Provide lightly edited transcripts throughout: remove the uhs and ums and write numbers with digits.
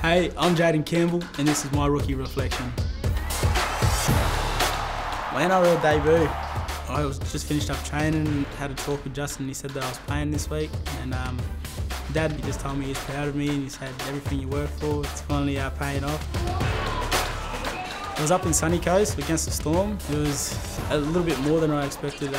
Hey, I'm Jayden Campbell, and this is my rookie reflection. My NRL debut. I was just finished up training and had a talk with Justin. He said that I was playing this week, and Dad, he just told me he's proud of me, and he said everything you work for, it's finally paying off. I was up in Sunny Coast against the Storm. It was a little bit more than I expected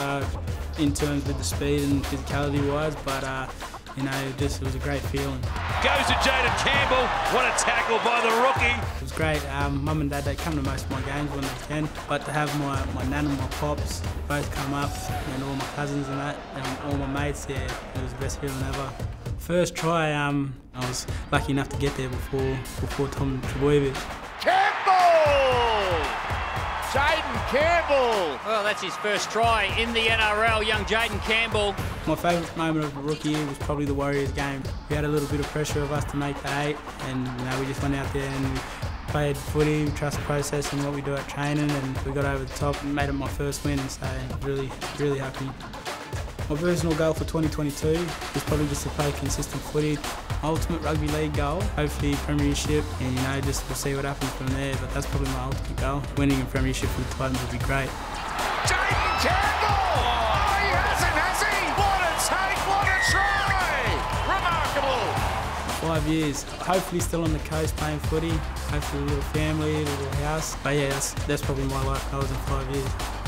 in terms with the speed and physicality-wise, but you know, just it was a great feeling. Goes to Jayden Campbell. What a tackle by the rookie. It was great. Mum and Dad, they come to most of my games when they can, but to have my nan and my pops both come up, and all my cousins and that, and all my mates, yeah, it was the best feeling ever. First try, I was lucky enough to get there before Tom Trbojevic. Campbell! Jayden Campbell! Well, that's his first try in the NRL, young Jayden Campbell. My favourite moment of the rookie year was probably the Warriors game. We had a little bit of pressure of us to make the 8, and you know, we just went out there and we played footy, we trust the process and what we do at training, and we got over the top and made it my first win, so really, really happy. My personal goal for 2022 is probably just to play consistent footy. My ultimate rugby league goal, hopefully Premiership, and you know, just we'll see what happens from there, but that's probably my ultimate goal. Winning a Premiership with the Titans would be great. Jayden Campbell! Oh, he hasn't, has he? What a take, what a try! Remarkable! 5 years, hopefully still on the coast playing footy, hopefully a little family, a little house, but yeah, that's probably my life goals in 5 years.